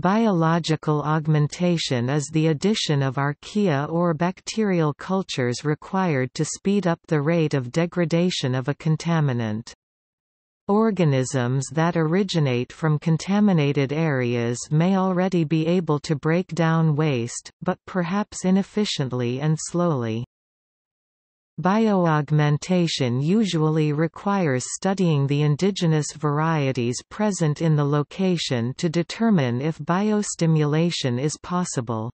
Biological augmentation is the addition of archaea or bacterial cultures required to speed up the rate of degradation of a contaminant. Organisms that originate from contaminated areas may already be able to break down waste, but perhaps inefficiently and slowly. Bioaugmentation usually requires studying the indigenous varieties present in the location to determine if biostimulation is possible.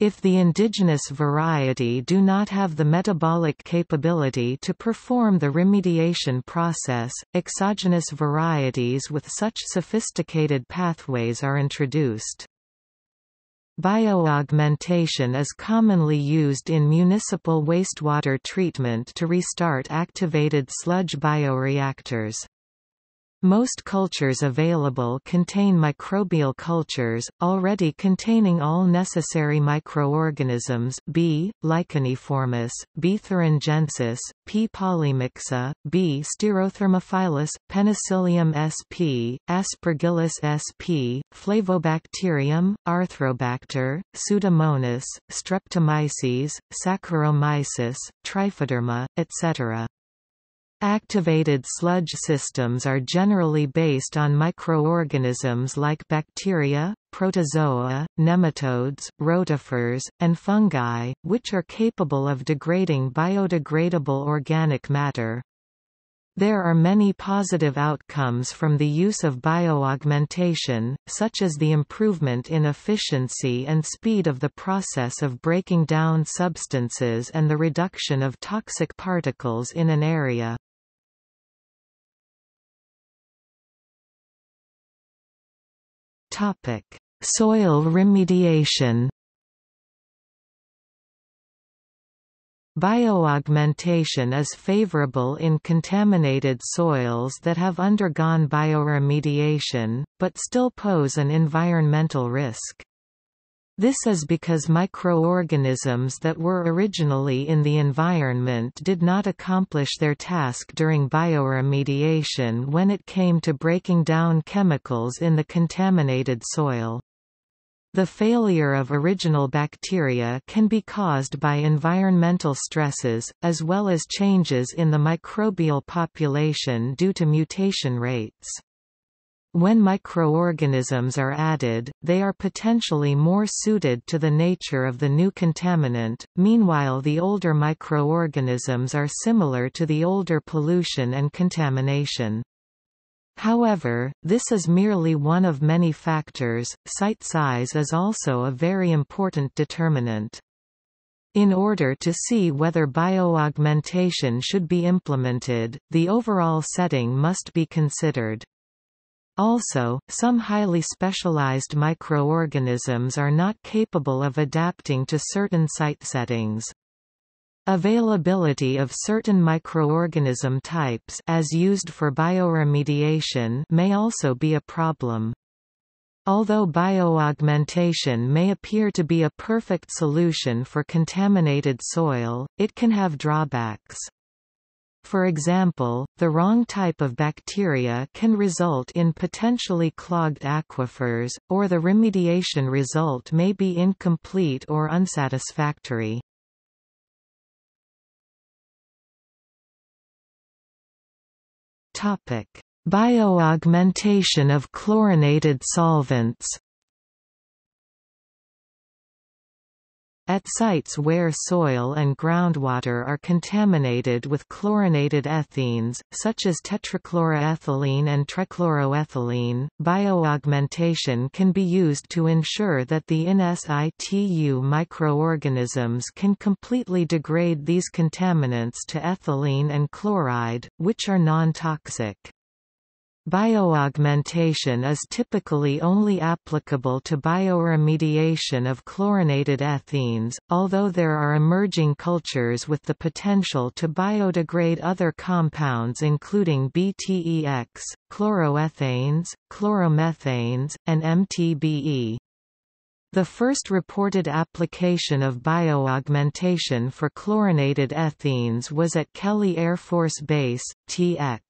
If the indigenous variety do not have the metabolic capability to perform the remediation process, exogenous varieties with such sophisticated pathways are introduced. Bioaugmentation is commonly used in municipal wastewater treatment to restart activated sludge bioreactors. Most cultures available contain microbial cultures, already containing all necessary microorganisms B. licheniformis, B. thuringiensis, P. polymyxa, B. stereothermophilus, Penicillium sp, Aspergillus sp, Flavobacterium, Arthrobacter, Pseudomonas, Streptomyces, Saccharomyces, Trichoderma, etc. Activated sludge systems are generally based on microorganisms like bacteria, protozoa, nematodes, rotifers, and fungi, which are capable of degrading biodegradable organic matter. There are many positive outcomes from the use of bioaugmentation, such as the improvement in efficiency and speed of the process of breaking down substances and the reduction of toxic particles in an area. Soil remediation. Bioaugmentation is favorable in contaminated soils that have undergone bioremediation, but still pose an environmental risk. This is because microorganisms that were originally in the environment did not accomplish their task during bioremediation when it came to breaking down chemicals in the contaminated soil. The failure of original bacteria can be caused by environmental stresses, as well as changes in the microbial population due to mutation rates. When microorganisms are added, they are potentially more suited to the nature of the new contaminant, meanwhile the older microorganisms are similar to the older pollution and contamination. However, this is merely one of many factors. Site size is also a very important determinant. In order to see whether bioaugmentation should be implemented, the overall setting must be considered. Also, some highly specialized microorganisms are not capable of adapting to certain site settings. Availability of certain microorganism types as used for bioremediation may also be a problem. Although bioaugmentation may appear to be a perfect solution for contaminated soil, it can have drawbacks. For example, the wrong type of bacteria can result in potentially clogged aquifers, or the remediation result may be incomplete or unsatisfactory. Bioaugmentation of chlorinated solvents. At sites where soil and groundwater are contaminated with chlorinated ethene, such as tetrachloroethylene and trichloroethylene, bioaugmentation can be used to ensure that the in situ microorganisms can completely degrade these contaminants to ethylene and chloride, which are non-toxic. Bioaugmentation is typically only applicable to bioremediation of chlorinated ethenes, although there are emerging cultures with the potential to biodegrade other compounds including BTEX, chloroethanes, chloromethanes, and MTBE. The first reported application of bioaugmentation for chlorinated ethenes was at Kelly Air Force Base, TX.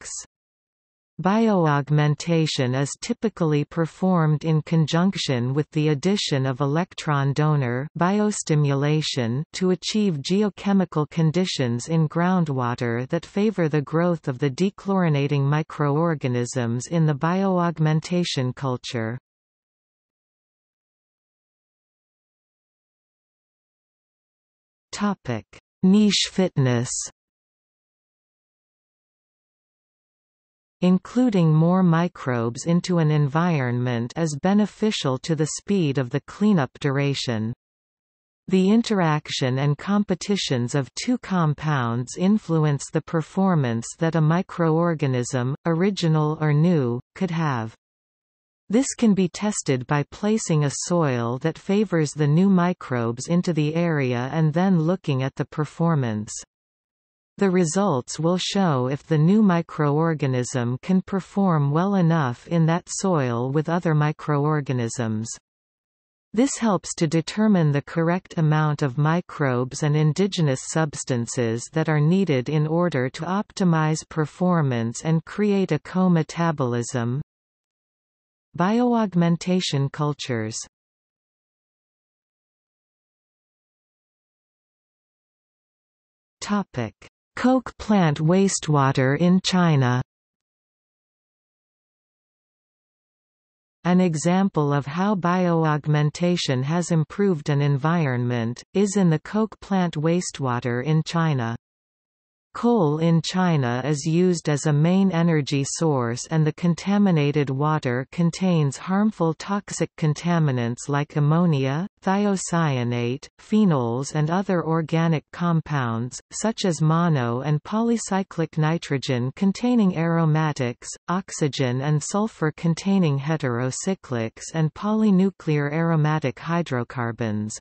Bioaugmentation is typically performed in conjunction with the addition of electron donor biostimulation to achieve geochemical conditions in groundwater that favor the growth of the dechlorinating microorganisms in the bioaugmentation culture. Niche fitness, including more microbes into an environment is beneficial to the speed of the cleanup duration. The interaction and competitions of two compounds influence the performance that a microorganism, original or new, could have. This can be tested by placing a soil that favors the new microbes into the area and then looking at the performance. The results will show if the new microorganism can perform well enough in that soil with other microorganisms. This helps to determine the correct amount of microbes and indigenous substances that are needed in order to optimize performance and create a co-metabolism. Bioaugmentation cultures. Coke plant wastewater in China. An example of how bioaugmentation has improved an environment, is in the coke plant wastewater in China. Coal in China is used as a main energy source and the contaminated water contains harmful toxic contaminants like ammonia, thiocyanate, phenols and other organic compounds, such as mono and polycyclic nitrogen containing aromatics, oxygen and sulfur containing heterocyclics and polynuclear aromatic hydrocarbons.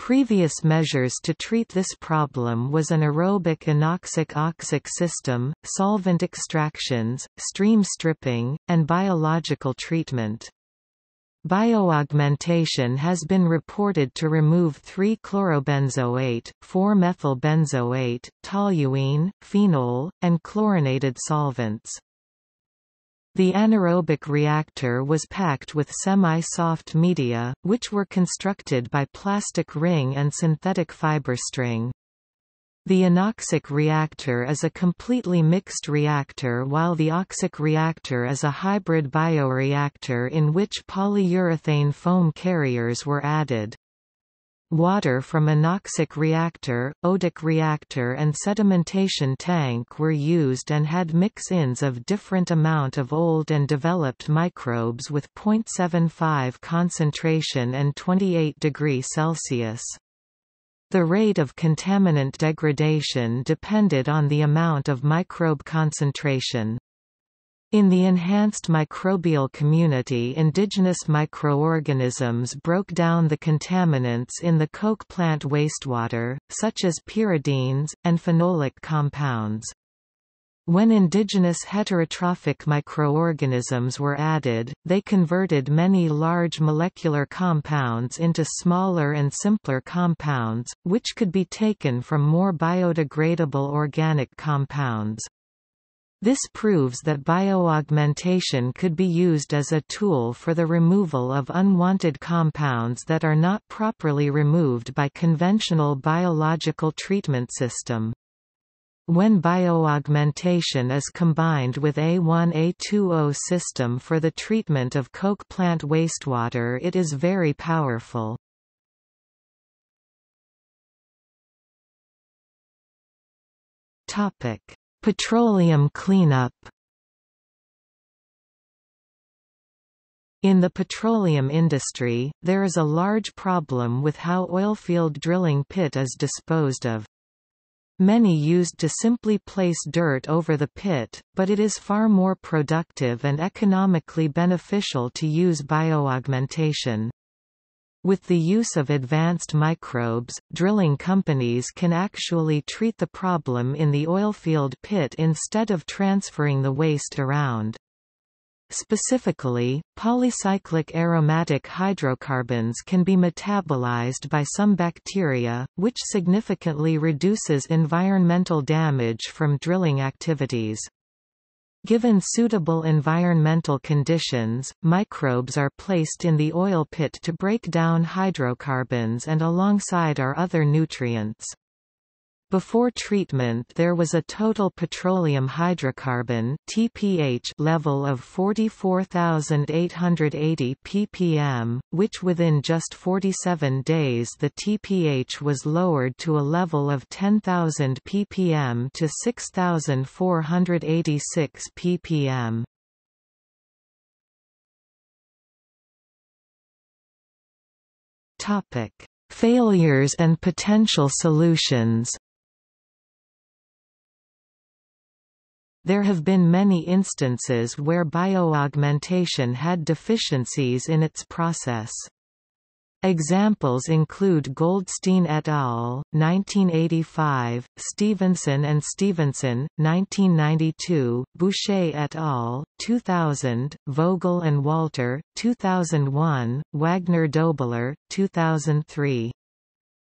Previous measures to treat this problem was an aerobic anoxic-oxic system, solvent extractions, stream stripping, and biological treatment. Bioaugmentation has been reported to remove 3-chlorobenzoate, 4-methylbenzoate, toluene, phenol, and chlorinated solvents. The anaerobic reactor was packed with semi-soft media, which were constructed by plastic ring and synthetic fiber string. The anoxic reactor is a completely mixed reactor while the oxic reactor is a hybrid bioreactor in which polyurethane foam carriers were added. Water from anoxic reactor, odic reactor and sedimentation tank were used and had mix-ins of different amount of old and developed microbes with 0.75 concentration and 28 degrees Celsius. The rate of contaminant degradation depended on the amount of microbe concentration. In the enhanced microbial community, indigenous microorganisms broke down the contaminants in the coke plant wastewater, such as pyridines, and phenolic compounds. When indigenous heterotrophic microorganisms were added, they converted many large molecular compounds into smaller and simpler compounds, which could be taken from more biodegradable organic compounds. This proves that bioaugmentation could be used as a tool for the removal of unwanted compounds that are not properly removed by conventional biological treatment system. When bioaugmentation is combined with A1A2O system for the treatment of coke plant wastewater, it is very powerful. Petroleum cleanup. In the petroleum industry, there is a large problem with how oilfield drilling pit is disposed of. Many used to simply place dirt over the pit, but it is far more productive and economically beneficial to use bioaugmentation. With the use of advanced microbes, drilling companies can actually treat the problem in the oilfield pit instead of transferring the waste around. Specifically, polycyclic aromatic hydrocarbons can be metabolized by some bacteria, which significantly reduces environmental damage from drilling activities. Given suitable environmental conditions, microbes are placed in the oil pit to break down hydrocarbons and alongside our other nutrients. Before treatment there was a total petroleum hydrocarbon (TPH) level of 44,880 ppm, which within just 47 days the TPH was lowered to a level of 10,000 ppm to 6,486 ppm. Topic: Failures and potential solutions. There have been many instances where bioaugmentation had deficiencies in its process. Examples include Goldstein et al. 1985, Stevenson and Stevenson 1992, Boucher et al. 2000, Vogel and Walter 2001, Wagner-Dobeler 2003.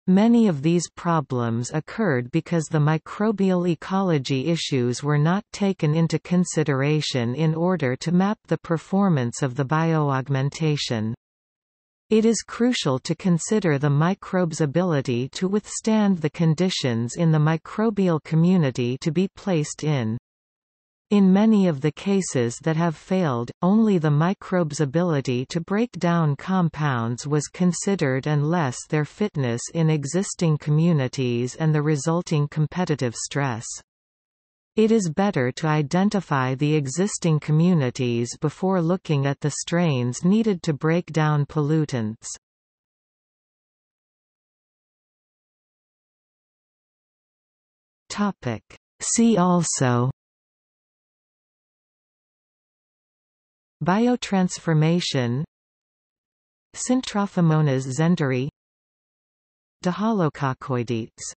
Many of these problems occurred because the microbial ecology issues were not taken into consideration in order to map the performance of the bioaugmentation. It is crucial to consider the microbe's ability to withstand the conditions in the microbial community to be placed in. In many of the cases that have failed, only the microbe's ability to break down compounds was considered and less their fitness in existing communities and the resulting competitive stress. It is better to identify the existing communities before looking at the strains needed to break down pollutants. See also: Biotransformation, Syntrophomonas zenderi, Dehalococcoides.